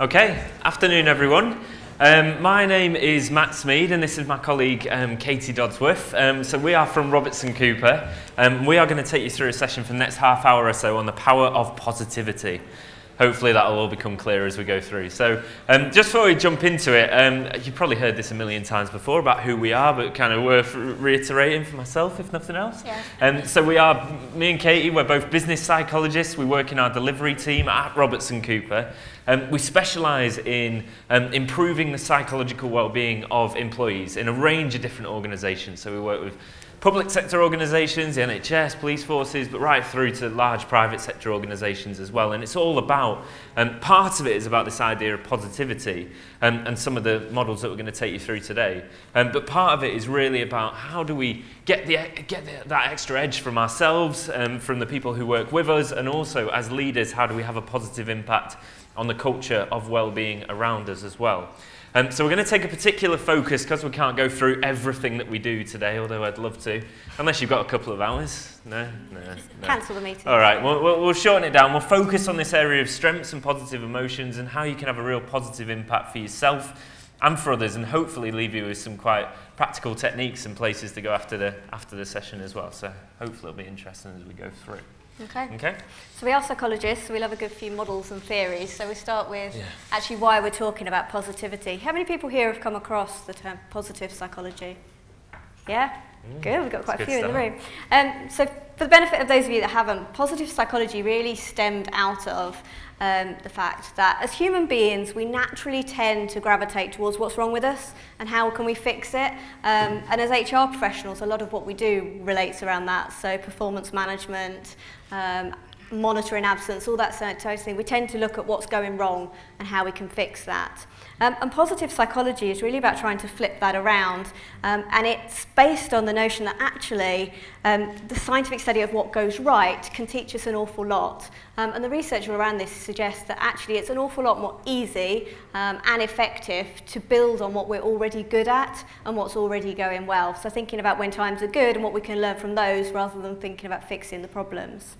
Okay, afternoon everyone. My name is Matt Smeed and this is my colleague Katie Dodsworth. So we are from Robertson Cooper. We are going to take you through a session for the next half hour or so on the power of positivity. Hopefully that will all become clearer as we go through. So just before we jump into it, you've probably heard this a million times before about who we are, but kind of worth reiterating for myself, if nothing else. Yeah. So we are, me and Katie, we're both business psychologists. We work in our delivery team at Robertson Cooper. We specialise in improving the psychological well-being of employees in a range of different organisations. So we work with public sector organisations, the NHS, police forces, but right through to large private sector organisations as well. And it's all about, part of it is about this idea of positivity and some of the models that we're going to take you through today. But part of it is really about how do we get that extra edge from ourselves, from the people who work with us, and also as leaders, how do we have a positive impact on the culture of well-being around us as well. So we're going to take a particular focus because we can't go through everything that we do today, although I'd love to, unless you've got a couple of hours. No. Cancel the meeting. All right, we'll shorten it down. We'll focus on this area of strengths and positive emotions and how you can have a real positive impact for yourself and for others, and hopefully leave you with some quite practical techniques and places to go after the session as well. So hopefully it'll be interesting as we go through. Okay. So we are psychologists, so we love a good few models and theories. So we start with actually why we're talking about positivity. How many people here have come across the term positive psychology? Yeah? Good, we've got quite a few in the room. So for the benefit of those of you that haven't, positive psychology really stemmed out of the fact that as human beings, we naturally tend to gravitate towards what's wrong with us and how can we fix it. And as HR professionals, a lot of what we do relates around that. So performance management, monitoring absence, all that sort of thing. We tend to look at what's going wrong and how we can fix that. And positive psychology is really about trying to flip that around. And it's based on the notion that actually the scientific study of what goes right can teach us an awful lot. And the research around this suggests that actually it's an awful lot more easy and effective to build on what we're already good at and what's already going well. So thinking about when times are good and what we can learn from those rather than thinking about fixing the problems.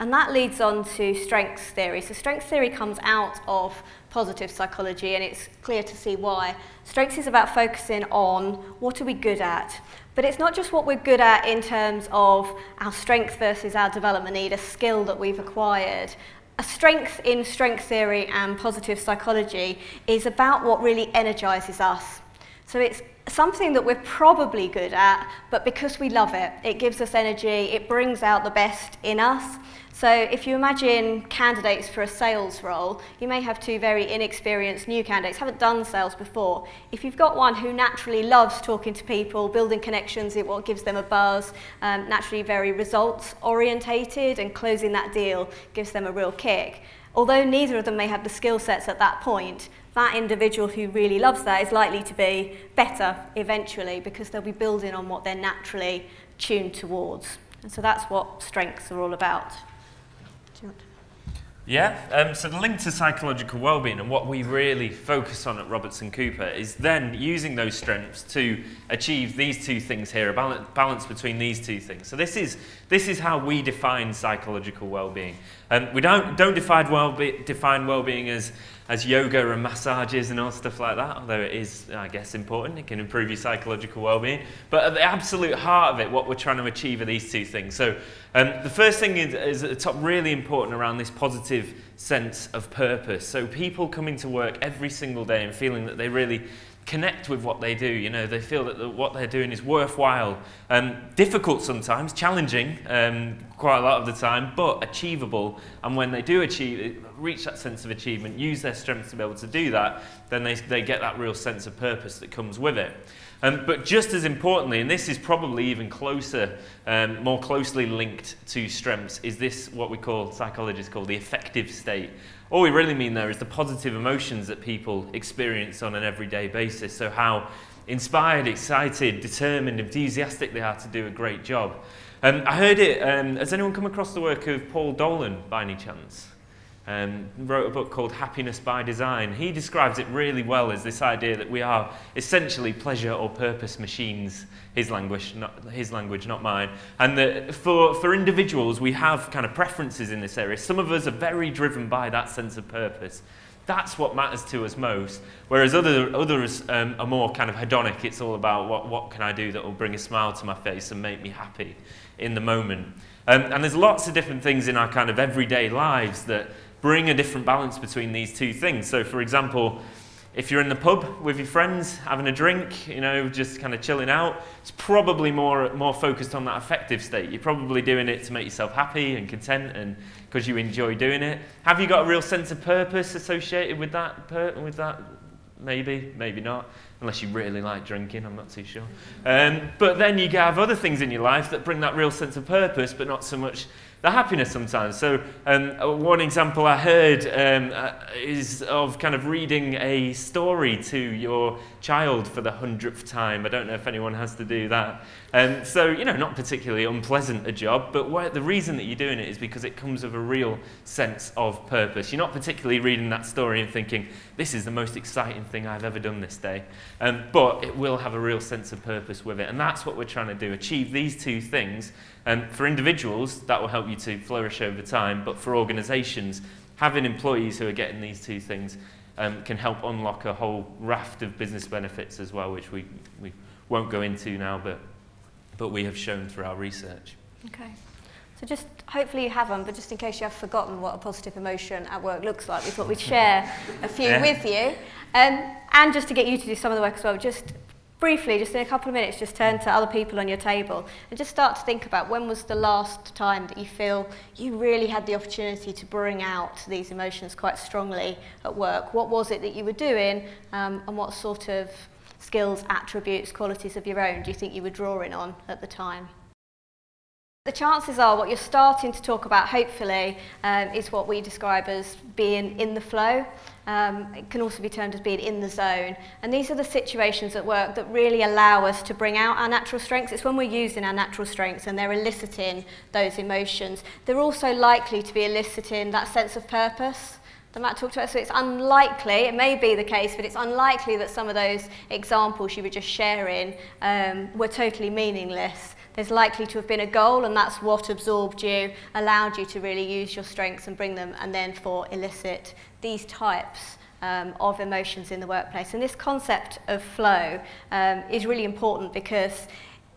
And that leads on to strengths theory. So strengths theory comes out of positive psychology, and it's clear to see why. Strengths is about focusing on what are we good at. But it's not just what we're good at in terms of our strength versus our development need, a skill that we've acquired. A strength in strength theory and positive psychology is about what really energizes us. So it's something that we're probably good at, but because we love it, it gives us energy, it brings out the best in us. So if you imagine candidates for a sales role, you may have two very inexperienced new candidates, haven't done sales before. If you've got one who naturally loves talking to people, building connections, it what gives them a buzz, naturally very results orientated, and closing that deal gives them a real kick. Although neither of them may have the skill sets at that point, that individual who really loves that is likely to be better eventually because they'll be building on what they're naturally tuned towards. And so that's what strengths are all about. Yeah, so the link to psychological well-being and what we really focus on at Robertson Cooper is then using those strengths to achieve these two things here, a balance between these two things. So this is how we define psychological well-being. We don't define well-being as yoga and massages and all stuff like that, although it is, I guess, important. It can improve your psychological well-being. But at the absolute heart of it, what we're trying to achieve are these two things. So the first thing is at the top really important around this positive sense of purpose. So people coming to work every single day and feeling that they really connect with what they do, you know, they feel that what they're doing is worthwhile, difficult sometimes, challenging quite a lot of the time, but achievable. And when they do reach that sense of achievement, use their strengths to be able to do that, then they get that real sense of purpose that comes with it. But just as importantly, and this is probably even closer, more closely linked to strengths, is this what we psychologists call the affective state. All we really mean there is the positive emotions that people experience on an everyday basis. So how inspired, excited, determined, enthusiastic they are to do a great job. I heard it, has anyone come across the work of Paul Dolan by any chance? Wrote a book called Happiness by Design. He describes it really well as this idea that we are essentially pleasure or purpose machines, his language, not mine, and that for individuals we have kind of preferences in this area. Some of us are very driven by that sense of purpose. That's what matters to us most. Whereas others are more kind of hedonic. It's all about what can I do that will bring a smile to my face and make me happy in the moment. And there's lots of different things in our kind of everyday lives that bring a different balance between these two things. So for example, if you're in the pub with your friends, having a drink, you know, just kind of chilling out, it's probably more focused on that affective state. You're probably doing it to make yourself happy and content and because you enjoy doing it. Have you got a real sense of purpose associated with that? Maybe, maybe not, unless you really like drinking, I'm not too sure. But then you have other things in your life that bring that real sense of purpose, but not so much the happiness sometimes. So one example I heard is of kind of reading a story to your child for the 100th time. I don't know if anyone has to do that. So, you know, not particularly unpleasant a job, but the reason that you're doing it is because it comes with a real sense of purpose. You're not particularly reading that story and thinking, this is the most exciting thing I've ever done this day. But it will have a real sense of purpose with it. And that's what we're trying to do, achieve these two things. And for individuals, that will help you to flourish over time. But for organizations, having employees who are getting these two things can help unlock a whole raft of business benefits as well, which we won't go into now, but we have shown through our research. Okay. So just, hopefully you haven't, but just in case you have forgotten what a positive emotion at work looks like, we thought we'd share a few with you. And just to get you to do some of the work as well, just briefly, just in a couple of minutes, just turn to other people on your table and just start to think about when was the last time that you feel you really had the opportunity to bring out these emotions quite strongly at work. What was it that you were doing and what sort of skills, attributes, qualities of your own do you think you were drawing on at the time? The chances are what you're starting to talk about, hopefully, is what we describe as being in the flow. It can also be termed as being in the zone. And these are the situations at work that really allow us to bring out our natural strengths. It's when we're using our natural strengths and they're eliciting those emotions. They're also likely to be eliciting that sense of purpose that Matt talked about. So it's unlikely, it may be the case, but it's unlikely that some of those examples you were just sharing were totally meaningless. There's likely to have been a goal, and that's what absorbed you, allowed you to really use your strengths and bring them, and therefore elicit these types of emotions in the workplace. And this concept of flow is really important because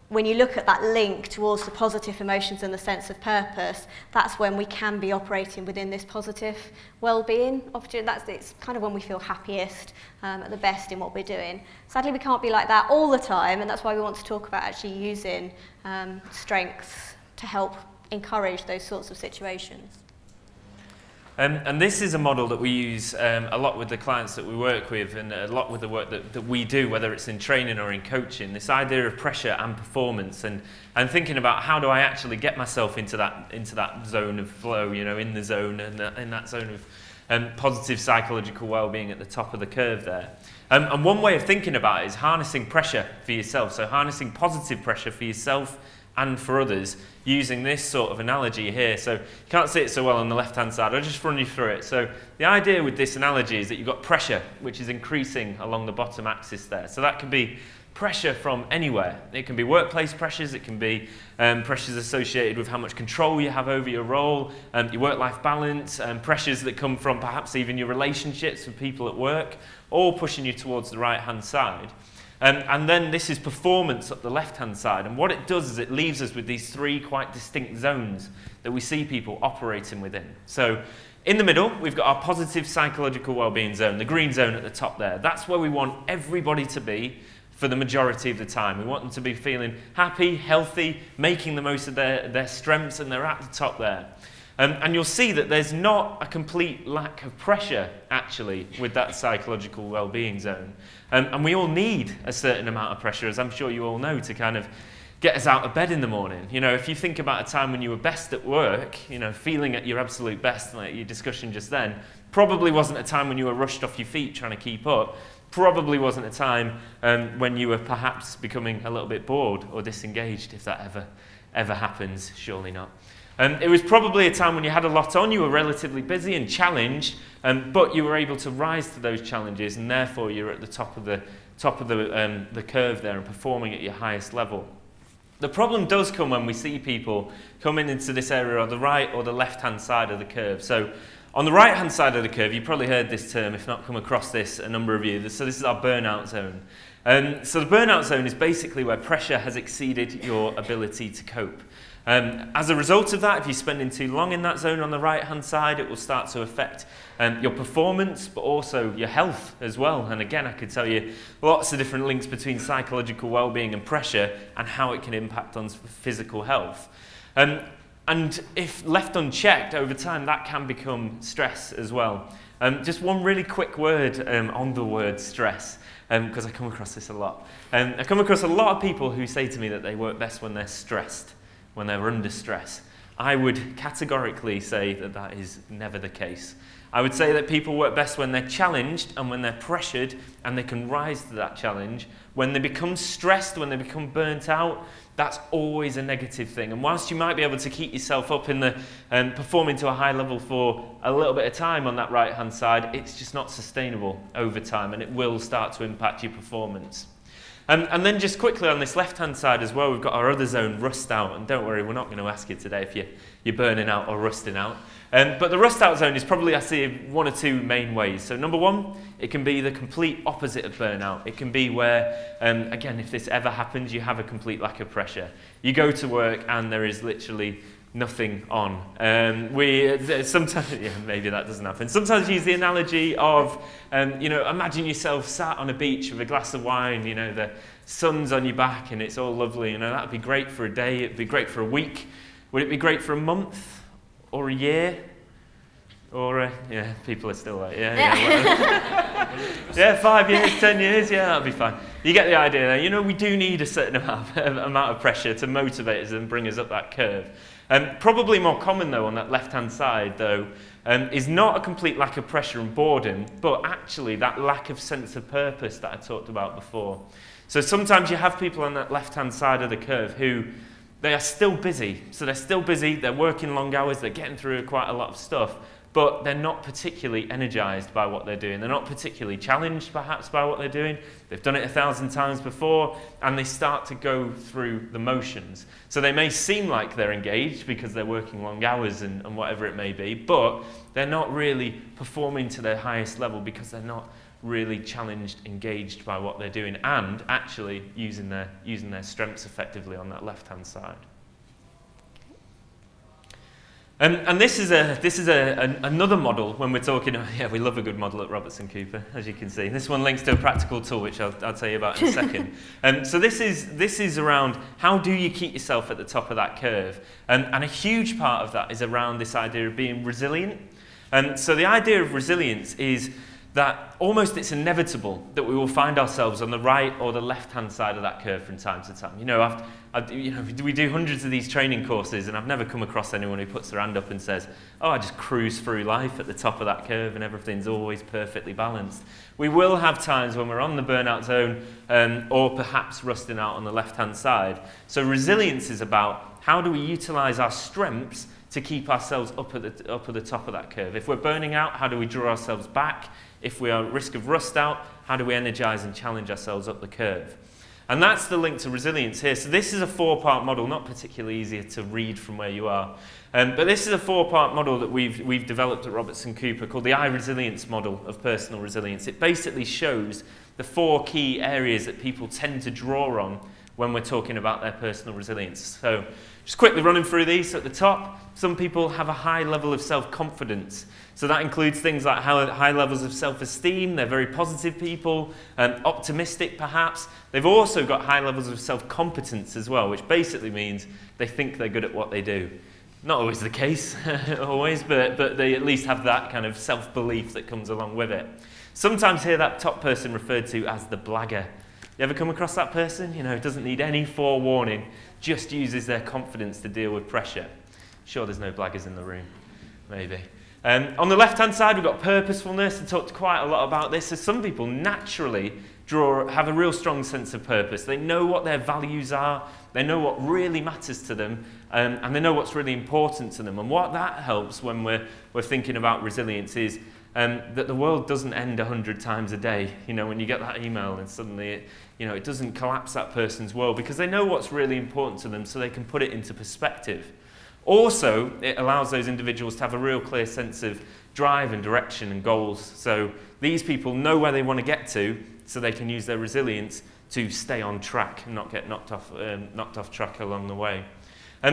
when you look at that link towards the positive emotions and the sense of purpose, that's when we can be operating within this positive well-being opportunity. It's kind of when we feel happiest, at the best in what we're doing. Sadly, we can't be like that all the time, and that's why we want to talk about actually using strengths to help encourage those sorts of situations. And this is a model that we use a lot with the clients that we work with and a lot with the work that we do, whether it's in training or in coaching, this idea of pressure and performance and thinking about how do I actually get myself into that zone of flow, you know, in the zone and in that zone of positive psychological well-being at the top of the curve there. And one way of thinking about it is harnessing pressure for yourself, so harnessing positive pressure for yourself and for others, using this sort of analogy here. So you can't see it so well on the left-hand side, I'll just run you through it. So the idea with this analogy is that you've got pressure, which is increasing along the bottom axis there. So that can be pressure from anywhere. It can be workplace pressures, it can be pressures associated with how much control you have over your role, your work-life balance, pressures that come from perhaps even your relationships with people at work, all pushing you towards the right-hand side. And then this is performance up the left-hand side. And what it does is it leaves us with these three quite distinct zones that we see people operating within. So in the middle, we've got our positive psychological well-being zone, the green zone at the top there. That's where we want everybody to be for the majority of the time. We want them to be feeling happy, healthy, making the most of their strengths, and they're at the top there. And you'll see that there's not a complete lack of pressure, actually, with that psychological well-being zone. And we all need a certain amount of pressure, as I'm sure you all know, to kind of get us out of bed in the morning. You know, if you think about a time when you were best at work, you know, feeling at your absolute best, like your discussion just then, probably wasn't a time when you were rushed off your feet trying to keep up. Probably wasn't a time when you were perhaps becoming a little bit bored or disengaged, if that ever happens. Surely not. It was probably a time when you had a lot on, you were relatively busy and challenged, but you were able to rise to those challenges, and therefore you're at the top of the curve there and performing at your highest level. The problem does come when we see people coming into this area on the right or the left-hand side of the curve. So On the right-hand side of the curve, you've probably heard this term, if not come across this, a number of you. So this is our burnout zone. So the burnout zone is basically where pressure has exceeded your ability to cope. As a result of that, if you're spending too long in that zone on the right-hand side, it will start to affect your performance, but also your health as well. And again, I could tell you lots of different links between psychological well-being and pressure and how it can impact on physical health. And if left unchecked over time, that can become stress as well. Just one really quick word on the word stress, because I come across this a lot. I come across a lot of people who say to me that they work best when they're stressed, when they're under stress. I would categorically say that that is never the case. I would say that people work best when they're challenged and when they're pressured and they can rise to that challenge. When they become stressed, when they become burnt out, that's always a negative thing. And whilst you might be able to keep yourself up in the performing to a high level for a little bit of time on that right-hand side, it's just not sustainable over time and it will start to impact your performance. And then just quickly on this left-hand side as well, we've got our other zone, rust out. And don't worry, we're not going to ask you today if you're burning out or rusting out. But the rust out zone is probably, I see, one or two main ways. So number one, it can be the complete opposite of burnout. It can be where, again, if this ever happens, you have a complete lack of pressure. You go to work and there is literally nothing on. Sometimes, yeah, maybe that doesn't happen. Sometimes use the analogy of, you know, imagine yourself sat on a beach with a glass of wine, you know, the sun's on your back and it's all lovely, you know, that'd be great for a day, it'd be great for a week. Would it be great for a month or a year? Or, yeah, people are still like, yeah. Yeah, 5 years, 10 years, yeah, that'll be fine. You get the idea there. You know, we do need a certain amount of pressure to motivate us and bring us up that curve. Probably more common, though, on that left-hand side, though, is not a complete lack of pressure and boredom, but actually that lack of sense of purpose that I talked about before. So sometimes you have people on that left-hand side of the curve who, they are still busy. So they're still busy, they're working long hours, they're getting through quite a lot of stuff, but they're not particularly energized by what they're doing. They're not particularly challenged, perhaps, by what they're doing. They've done it 1,000 times before, and they start to go through the motions. So they may seem like they're engaged because they're working long hours and whatever it may be, but they're not really performing to their highest level because they're not really challenged, engaged by what they're doing, and actually using their strengths effectively on that left-hand side. And this is another model when we're talking, yeah, we love a good model at Robertson Cooper, as you can see. This one links to a practical tool, which I'll tell you about in a second. So this is around how do you keep yourself at the top of that curve? And a huge part of that is around this idea of being resilient. So the idea of resilience is that almost it's inevitable that we will find ourselves on the right or the left-hand side of that curve from time to time. You know, we do hundreds of these training courses, and I've never come across anyone who puts their hand up and says, oh, I just cruise through life at the top of that curve and everything's always perfectly balanced. We will have times when we're on the burnout zone or perhaps rusting out on the left-hand side. So resilience is about how do we utilize our strengths to keep ourselves up at the top of that curve. If we're burning out, how do we draw ourselves back? If we are at risk of rust out, how do we energize and challenge ourselves up the curve? And that's the link to resilience here. So this is a four-part model, not particularly easier to read from where you are. But this is a four-part model that we've developed at Robertson Cooper called the iResilience model of personal resilience. It basically shows the four key areas that people tend to draw on when we're talking about their personal resilience. So just quickly running through these. So at the top, some people have a high level of self-confidence. So that includes things like high levels of self-esteem. They're very positive people, optimistic perhaps. They've also got high levels of self-competence as well, which basically means they think they're good at what they do. Not always the case, always, but they at least have that kind of self-belief that comes along with it. Sometimes hear that top person referred to as the blagger. You ever come across that person? You know, doesn't need any forewarning, just uses their confidence to deal with pressure. Sure, there's no blaggers in the room, maybe. On the left-hand side, we've got purposefulness. I talked quite a lot about this. So some people naturally have a real strong sense of purpose. They know what their values are. They know what really matters to them, and they know what's really important to them. And what that helps when we're thinking about resilience is that the world doesn't end 100 times a day. You know, when you get that email and suddenly it doesn't collapse that person's world because they know what's really important to them, so they can put it into perspective. Also, it allows those individuals to have a real clear sense of drive and direction and goals. So these people know where they want to get to, so they can use their resilience to stay on track and not get knocked off track along the way.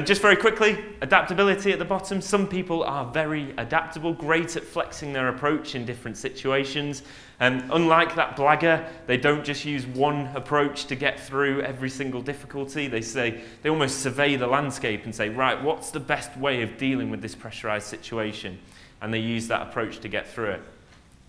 Just very quickly, adaptability at the bottom. Some people are very adaptable, great at flexing their approach in different situations. Unlike that blagger, they don't just use one approach to get through every single difficulty. They almost survey the landscape and say, right, what's the best way of dealing with this pressurized situation? And they use that approach to get through it.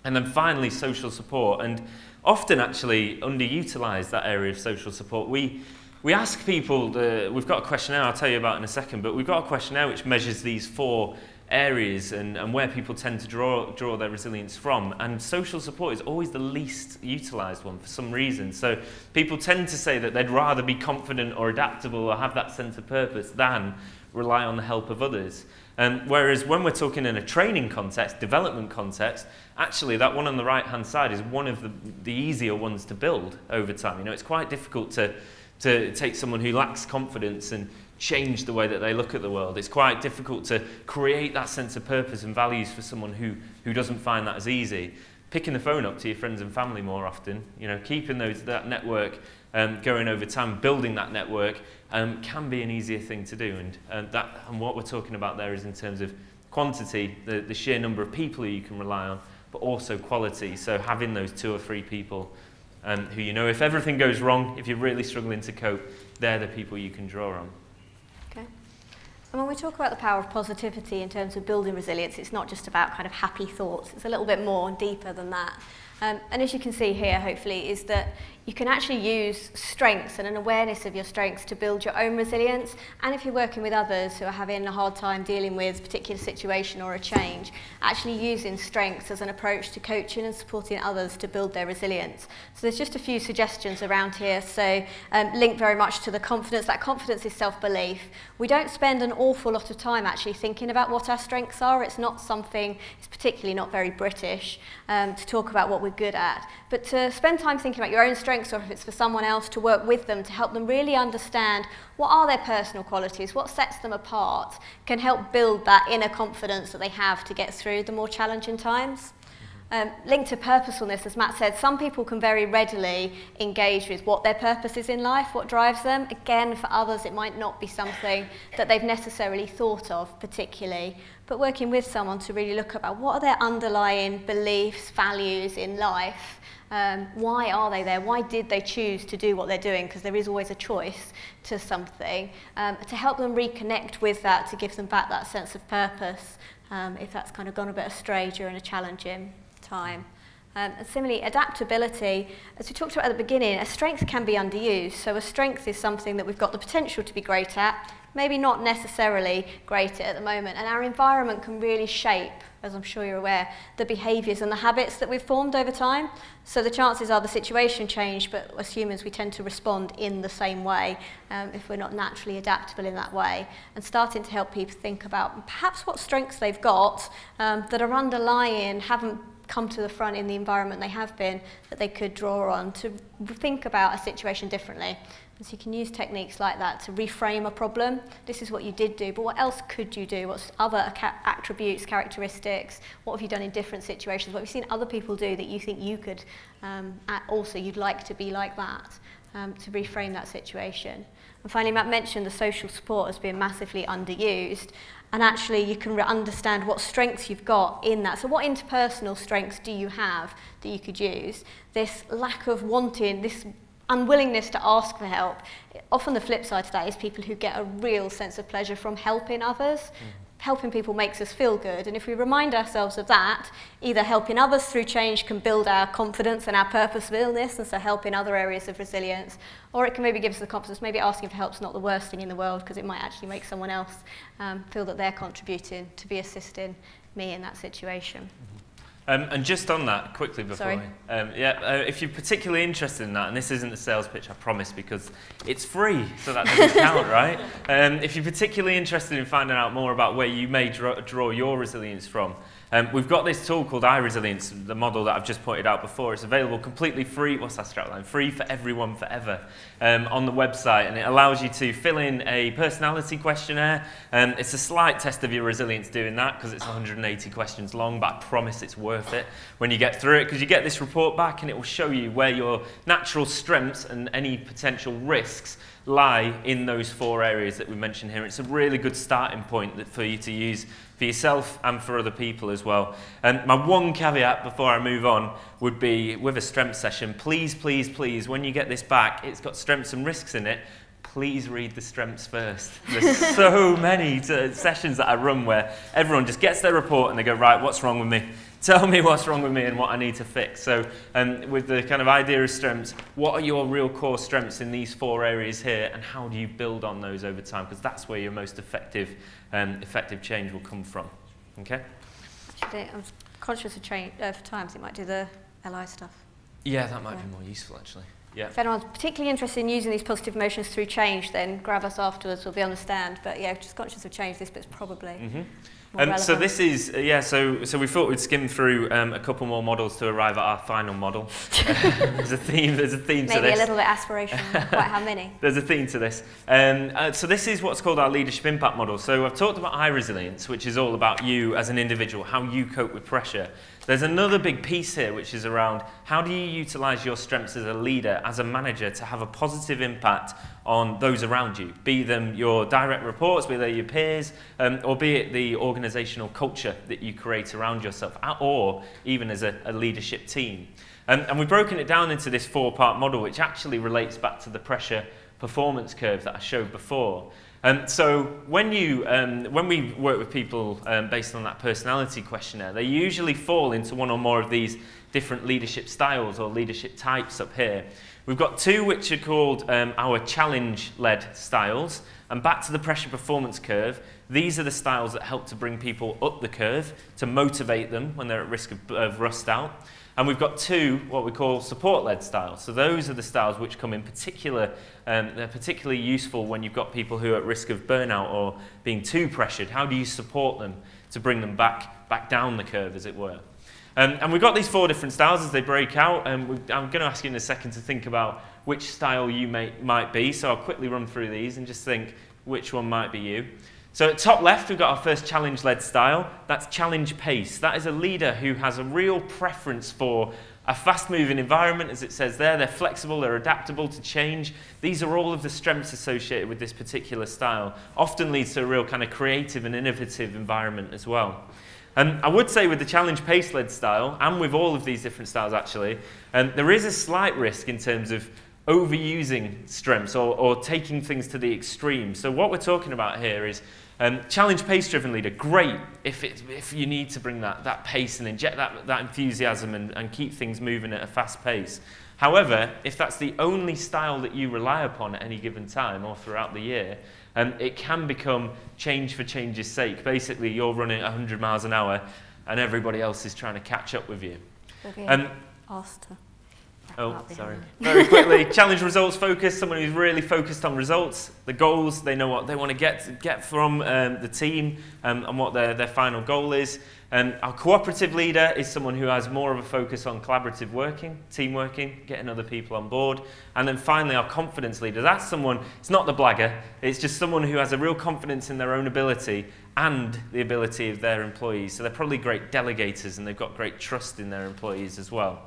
And then finally, social support. And often actually underutilized, that area of social support. We ask people, we've got a questionnaire I'll tell you about in a second, but we've got a questionnaire which measures these four areas and where people tend to draw their resilience from. And social support is always the least utilised one for some reason. So people tend to say that they'd rather be confident or adaptable or have that sense of purpose than rely on the help of others. Whereas when we're talking in a training context, development context, actually that one on the right-hand side is one of the easier ones to build over time. You know, it's quite difficult to take someone who lacks confidence and change the way that they look at the world. It's quite difficult to create that sense of purpose and values for someone who doesn't find that as easy. Picking the phone up to your friends and family more often, you know, keeping that network going over time, building that network can be an easier thing to do. And what we're talking about there is in terms of quantity, the sheer number of people who you can rely on, but also quality. So having those 2 or 3 people who you know, if everything goes wrong, if you're really struggling to cope, they're the people you can draw on. Okay. And when we talk about the power of positivity in terms of building resilience, it's not just about kind of happy thoughts. It's a little bit more and deeper than that. And as you can see here, hopefully, is that you can actually use strengths and an awareness of your strengths to build your own resilience. And if you're working with others who are having a hard time dealing with a particular situation or a change, actually using strengths as an approach to coaching and supporting others to build their resilience. So there's just a few suggestions around here. So linked very much to the confidence. That confidence is self-belief. We don't spend an awful lot of time actually thinking about what our strengths are. It's not something, it's particularly not very British to talk about what we're good at. But to spend time thinking about your own strengths, or if it's for someone else, to work with them to help them really understand what are their personal qualities, what sets them apart, can help build that inner confidence that they have to get through the more challenging times. Linked to purposefulness, as Matt said, some people can very readily engage with what their purpose is in life, what drives them. Again, for others, it might not be something that they've necessarily thought of particularly, but working with someone to really look about what are their underlying beliefs, values in life. Why are they there? Why did they choose to do what they're doing? Because there is always a choice to something. To help them reconnect with that, to give them back that sense of purpose, if that's kind of gone a bit astray during a challenging time. And similarly, adaptability, as we talked about at the beginning, a strength can be underused. So a strength is something that we've got the potential to be great at, maybe not necessarily great at the moment. And our environment can really shape, as I'm sure you're aware, the behaviours and the habits that we've formed over time. So the chances are the situation changed, but as humans we tend to respond in the same way if we're not naturally adaptable in that way. And starting to help people think about perhaps what strengths they've got that are underlying, haven't come to the front in the environment they have been, that they could draw on to think about a situation differently. So you can use techniques like that to reframe a problem. This is what you did do, but what else could you do? What's other attributes, characteristics? What have you done in different situations? What have you seen other people do that you think you could also, you'd like to be like that, to reframe that situation? And finally, Matt mentioned the social support as being massively underused. And actually, you can understand what strengths you've got in that. So what interpersonal strengths do you have that you could use? This lack of wanting, this unwillingness to ask for help. Often the flip side to that is people who get a real sense of pleasure from helping others. Helping people makes us feel good, and if we remind ourselves of that, either helping others through change can build our confidence and our purposefulness, and so help in other areas of resilience, or it can maybe give us the confidence, maybe asking for help's not the worst thing in the world, because it might actually make someone else feel that they're contributing to be assisting me in that situation. And just on that, quickly before if you're particularly interested in that, and this isn't a sales pitch, I promise, because it's free, so that doesn't count, right? If you're particularly interested in finding out more about where you may draw your resilience from, we've got this tool called iResilience, the model that I've just pointed out before. It's available completely free, what's that strap line? Free for everyone forever on the website, and it allows you to fill in a personality questionnaire. It's a slight test of your resilience doing that because it's 180 questions long, but I promise it's worth it when you get through it, because you get this report back and it will show you where your natural strengths and any potential risks lie in those four areas that we mentioned here. It's a really good starting point that for you to use for yourself and for other people as well. And my one caveat before I move on would be with a strength session, please, please, please, when you get this back, it's got strengths and risks in it, please read the strengths first. There's so many sessions that I run where everyone just gets their report and they go, right, what's wrong with me? Tell me what's wrong with me and what I need to fix. So with the kind of idea of strengths, what are your real core strengths in these four areas here, and how do you build on those over time? Because that's where your most effective change will come from. Okay? I'm conscious of time, so it might do the LI stuff. Yeah, that might be more useful, actually. Yeah. If anyone's particularly interested in using these positive emotions through change, then grab us afterwards. We'll be on the stand. But yeah, just conscious of change, this bit's probably... so this is, so we thought we'd skim through a couple more models to arrive at our final model. There's a theme to this. Maybe a little bit aspirational, quite how many. There's a theme to this. So this is what's called our leadership impact model. So I've talked about iResilience, which is all about you as an individual, how you cope with pressure. There's another big piece here, which is around how do you utilise your strengths as a leader, as a manager, to have a positive impact on those around you, be them your direct reports, be they your peers, or be it the organisational culture that you create around yourself, or even as a leadership team. And we've broken it down into this four-part model, which actually relates back to the pressure performance curve that I showed before. So when we work with people based on that personality questionnaire, they usually fall into one or more of these different leadership styles or leadership types up here. We've got two which are called our challenge-led styles, and back to the pressure performance curve, these are the styles that help to bring people up the curve, to motivate them when they're at risk of rust out. And we've got two, what we call support-led styles. So those are the styles which come in particular, they're particularly useful when you've got people who are at risk of burnout or being too pressured. How do you support them to bring them back down the curve, as it were? And we've got these four different styles as they break out, and I'm going to ask you in a second to think about which style you might be. So I'll quickly run through these and just think which one might be you. So at top left, we've got our first challenge-led style. That's challenge pace. That is a leader who has a real preference for a fast-moving environment, as it says there. They're flexible, they're adaptable to change. These are all of the strengths associated with this particular style. Often leads to a real kind of creative and innovative environment as well. And I would say with the challenge pace-led style, and with all of these different styles actually, there is a slight risk in terms of overusing strengths or taking things to the extreme. So what we're talking about here is challenge pace-driven leader, great if you need to bring that pace and inject that enthusiasm and keep things moving at a fast pace. However, if that's the only style that you rely upon at any given time or throughout the year, it can become change for change's sake. Basically, you're running 100 miles an hour and everybody else is trying to catch up with you. Oh, sorry. Very quickly, challenge results focused, someone who's really focused on results, the goals, they know what they want to get from the team and what their final goal is. Our cooperative leader is someone who has more of a focus on collaborative working, team working, getting other people on board. And then finally, our confidence leader, that's someone, it's not the blagger, it's just someone who has a real confidence in their own ability and the ability of their employees. So they're probably great delegators and they've got great trust in their employees as well.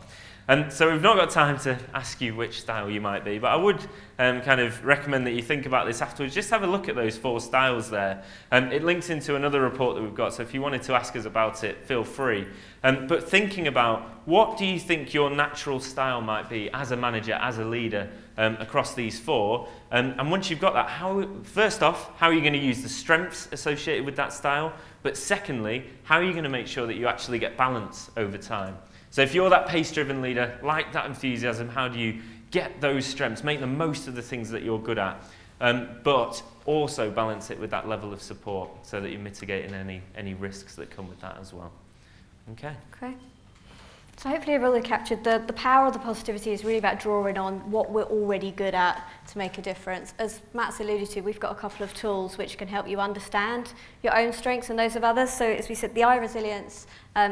And so we've not got time to ask you which style you might be, but I would kind of recommend that you think about this afterwards. Just have a look at those four styles there. It links into another report that we've got, so if you wanted to ask us about it, feel free. But thinking about what do you think your natural style might be as a manager, as a leader, across these four. And once you've got that, first off, how are you going to use the strengths associated with that style? But secondly, how are you going to make sure that you actually get balance over time? So if you're that pace-driven leader, like that enthusiasm, how do you get those strengths, make the most of the things that you're good at, but also balance it with that level of support so that you're mitigating any risks that come with that as well. Okay. So hopefully I've really captured the power of the positivity is really about drawing on what we're already good at to make a difference. As Matt's alluded to, we've got a couple of tools which can help you understand your own strengths and those of others. So as we said, the iResilience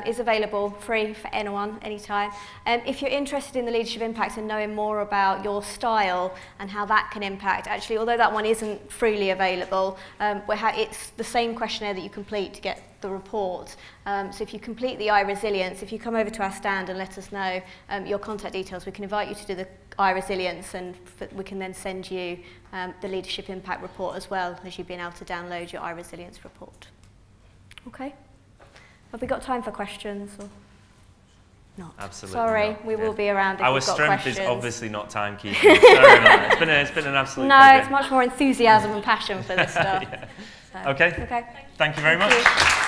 is available free for anyone, anytime. If you're interested in the leadership impact and knowing more about your style and how that can impact, actually, although that one isn't freely available, it's the same questionnaire that you complete to get the report. So if you complete the iResilience, if you come over to our stand and let us know your contact details, we can invite you to do the iResilience, and we can then send you the leadership impact report as well, as you've been able to download your iResilience report. Okay? Have we got time for questions or not? Absolutely. Sorry, not. We will be around if you've got questions. Our strength is obviously not timekeeping. It's been an absolute pleasure. It's much more enthusiasm and passion for this stuff. Yeah. Okay. Thank you very much.